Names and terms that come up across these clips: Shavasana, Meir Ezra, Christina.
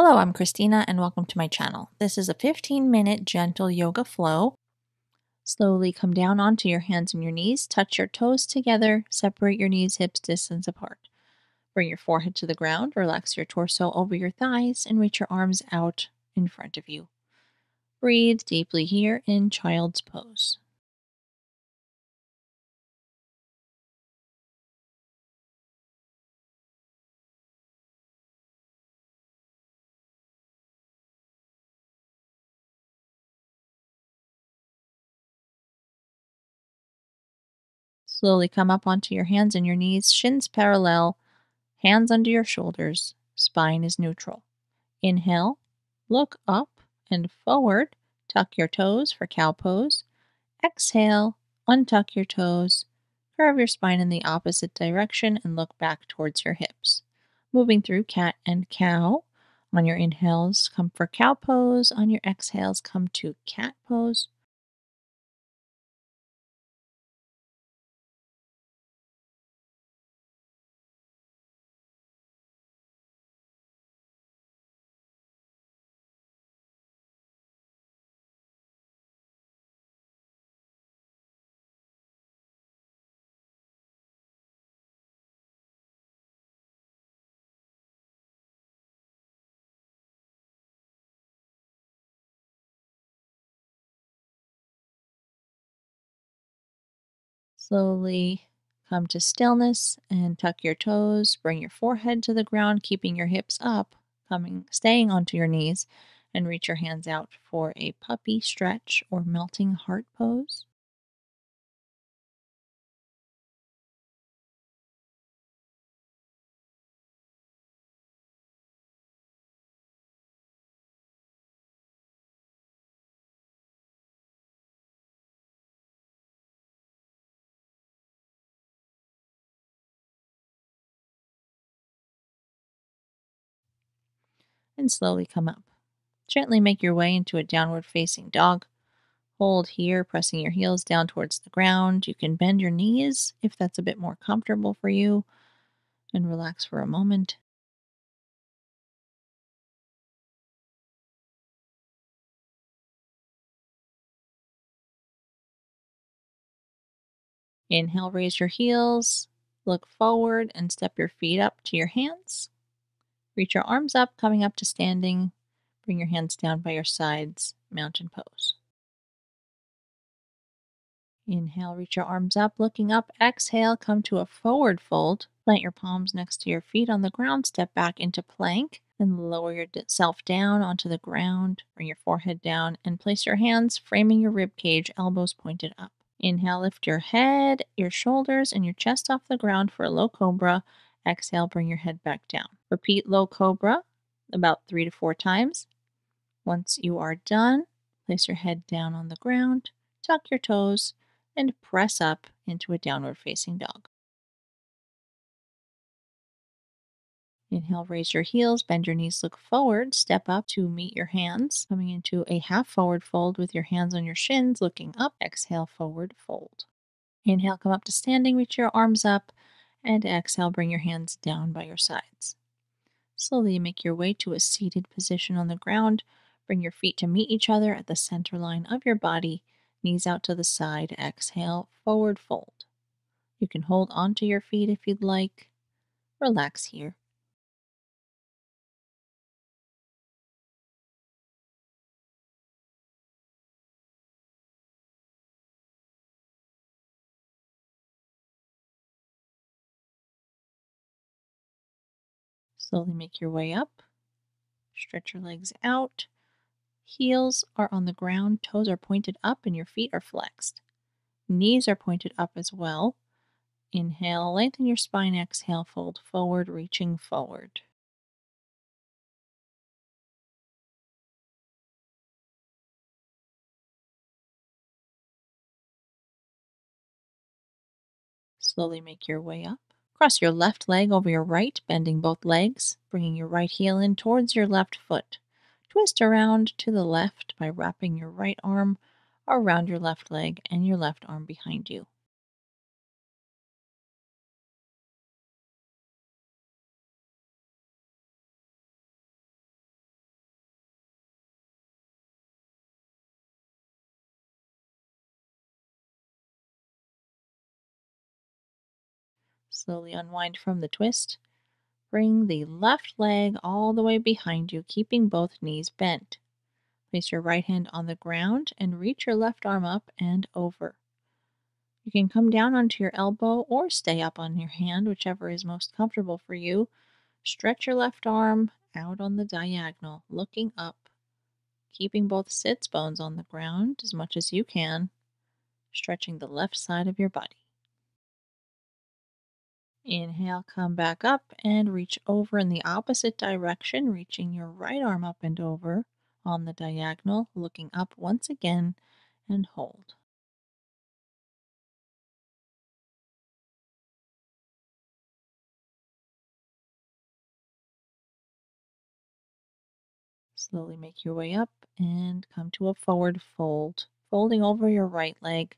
Hello, I'm Christina and welcome to my channel. This is a 15-minute gentle yoga flow. Slowly come down onto your hands and your knees, touch your toes together, separate your knees, hips distance apart. Bring your forehead to the ground, relax your torso over your thighs, and reach your arms out in front of you. Breathe deeply here in child's pose. Slowly come up onto your hands and your knees, shins parallel, hands under your shoulders, spine is neutral. Inhale, look up and forward, tuck your toes for cow pose. Exhale, untuck your toes, curve your spine in the opposite direction and look back towards your hips. Moving through cat and cow. On your inhales, come for cow pose. On your exhales, come to cat pose. Slowly come to stillness and tuck your toes, bring your forehead to the ground, keeping your hips up, staying onto your knees, and reach your hands out for a puppy stretch or melting heart pose. And slowly come up. Gently make your way into a downward facing dog. Hold here, pressing your heels down towards the ground. You can bend your knees if that's a bit more comfortable for you, and relax for a moment. Inhale, raise your heels, look forward and step your feet up to your hands. Reach your arms up, coming up to standing. Bring your hands down by your sides, mountain pose. Inhale, reach your arms up, looking up. Exhale, come to a forward fold. Plant your palms next to your feet on the ground. Step back into plank and lower yourself down onto the ground. Bring your forehead down and place your hands, framing your rib cage, elbows pointed up. Inhale, lift your head, your shoulders, and your chest off the ground for a low cobra. Exhale, bring your head back down. Repeat low cobra about 3 to 4 times. Once you are done, place your head down on the ground, tuck your toes, and press up into a downward facing dog. Inhale, raise your heels, bend your knees, look forward, step up to meet your hands, coming into a half forward fold with your hands on your shins, looking up. Exhale, forward fold. Inhale, come up to standing, reach your arms up, and exhale, bring your hands down by your sides. Slowly make your way to a seated position on the ground. Bring your feet to meet each other at the center line of your body. Knees out to the side. Exhale, forward fold. You can hold onto your feet if you'd like. Relax here. Slowly make your way up, stretch your legs out, heels are on the ground, toes are pointed up and your feet are flexed. Knees are pointed up as well. Inhale, lengthen your spine, exhale, fold forward, reaching forward. Slowly make your way up. Cross your left leg over your right, bending both legs, bringing your right heel in towards your left foot. Twist around to the left by wrapping your right arm around your left leg and your left arm behind you. Slowly unwind from the twist. Bring the left leg all the way behind you, keeping both knees bent. Place your right hand on the ground and reach your left arm up and over. You can come down onto your elbow or stay up on your hand, whichever is most comfortable for you. Stretch your left arm out on the diagonal, looking up, keeping both sits bones on the ground as much as you can, stretching the left side of your body. Inhale, come back up and reach over in the opposite direction, reaching your right arm up and over on the diagonal, looking up once again, and hold. Slowly make your way up and come to a forward fold, folding over your right leg,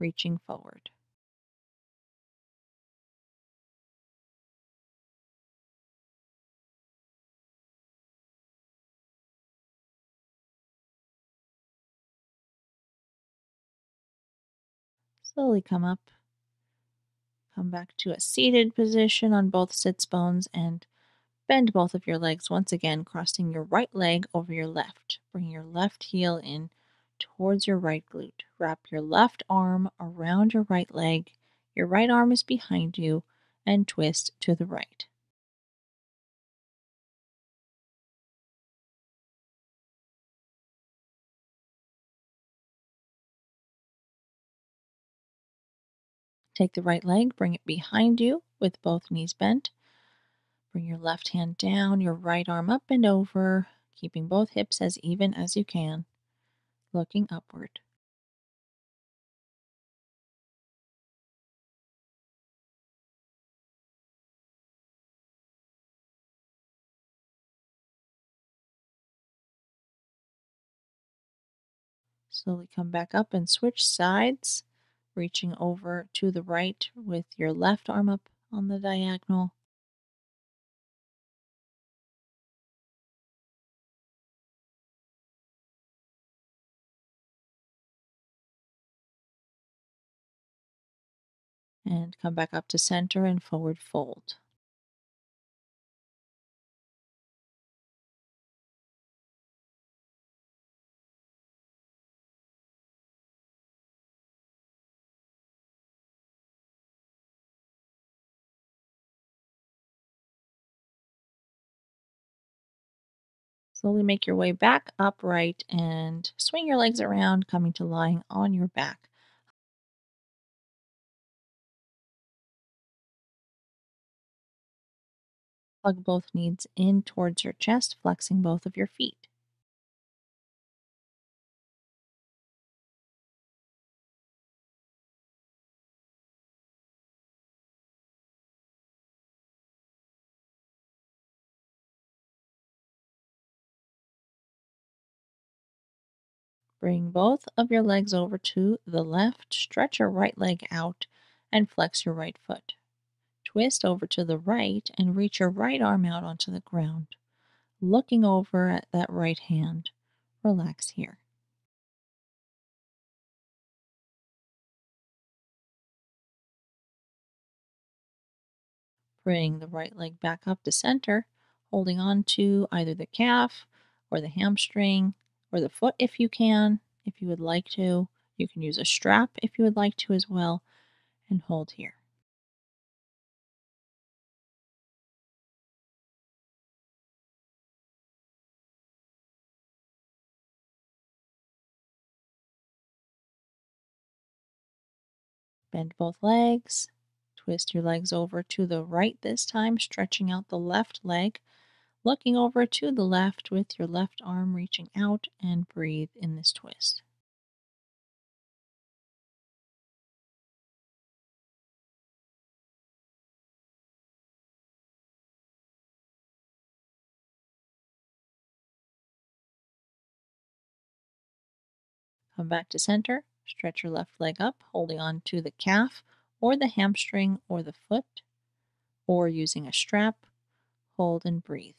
reaching forward. Slowly come up, come back to a seated position on both sits bones and bend both of your legs once again, crossing your right leg over your left. Bring your left heel in towards your right glute. Wrap your left arm around your right leg. Your right arm is behind you and twist to the right. Take the right leg, bring it behind you with both knees bent. Bring your left hand down, your right arm up and over, keeping both hips as even as you can, looking upward. Slowly come back up and switch sides, reaching over to the right with your left arm up on the diagonal. And come back up to center and forward fold. Slowly make your way back upright and swing your legs around, coming to lying on your back. Plug both knees in towards your chest, flexing both of your feet. Bring both of your legs over to the left, stretch your right leg out, and flex your right foot. Twist over to the right and reach your right arm out onto the ground, looking over at that right hand. Relax here. Bring the right leg back up to center, holding on to either the calf or the hamstring, or the foot if you can, if you would like to. You can use a strap if you would like to as well, and hold here. Bend both legs, twist your legs over to the right this time, stretching out the left leg, looking over to the left with your left arm reaching out, and breathe in this twist. Come back to center, stretch your left leg up, holding on to the calf or the hamstring or the foot, or using a strap. Hold and breathe.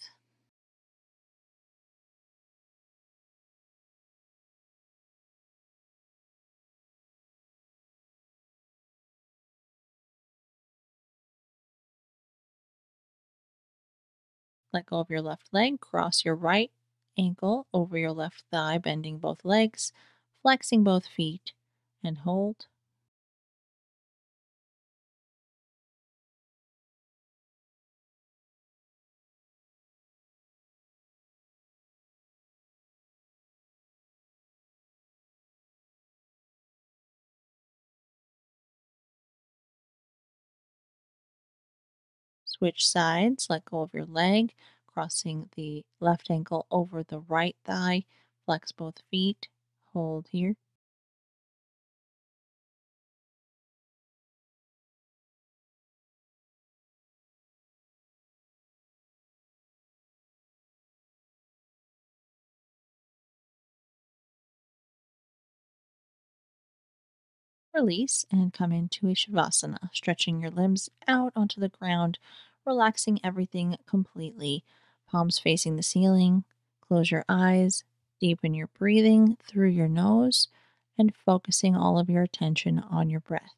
Let go of your left leg, cross your right ankle over your left thigh, bending both legs, flexing both feet, and hold. Switch sides, let go of your leg, crossing the left ankle over the right thigh, flex both feet, hold here. Release and come into a Shavasana, stretching your limbs out onto the ground, relaxing everything completely. Palms facing the ceiling. Close your eyes. Deepen your breathing through your nose and focusing all of your attention on your breath.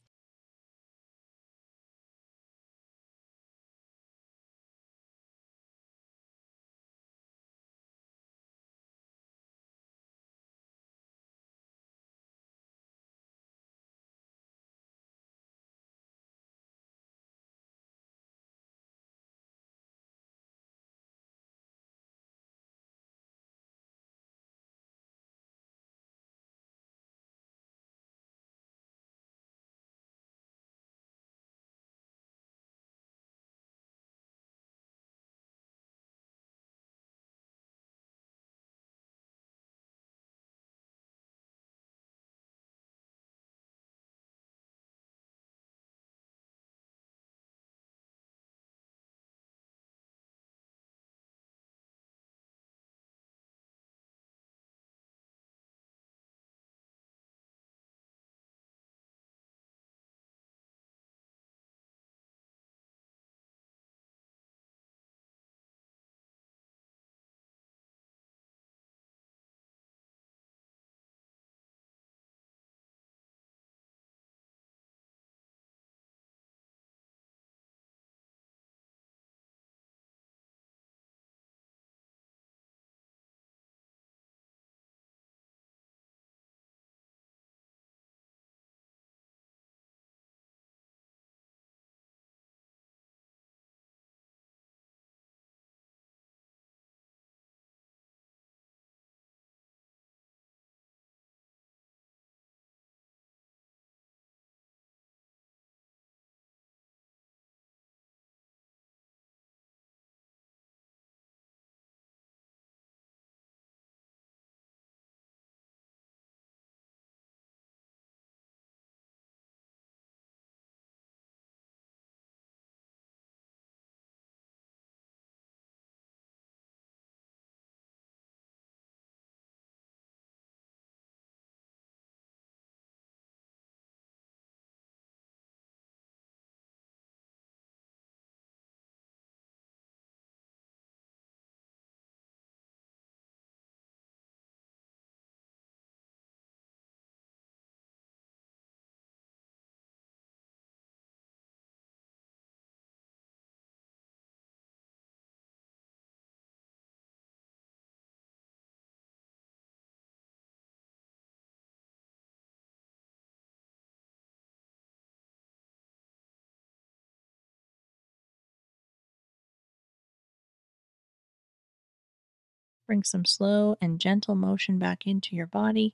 Bring some slow and gentle motion back into your body,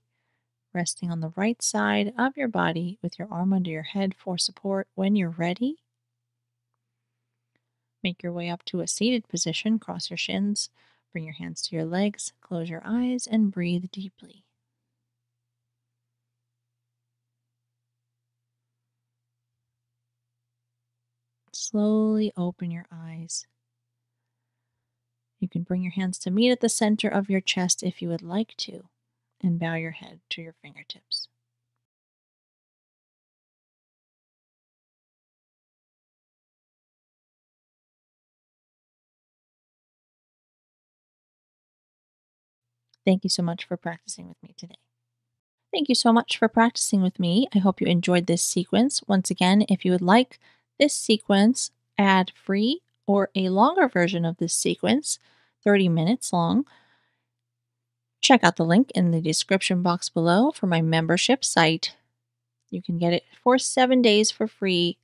resting on the right side of your body with your arm under your head for support when you're ready. Make your way up to a seated position, cross your shins, bring your hands to your legs, close your eyes, and breathe deeply. Slowly open your eyes. You can bring your hands to meet at the center of your chest if you would like to, and bow your head to your fingertips. Thank you so much for practicing with me today. Thank you so much for practicing with me. I hope you enjoyed this sequence. Once again, if you would like this sequence ad-free, or a longer version of this sequence, 30 minutes long, check out the link in the description box below for my membership site. You can get it for 7 days for free.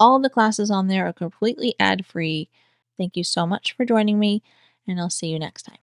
All the classes on there are completely ad-free. Thank you so much for joining me, and I'll see you next time.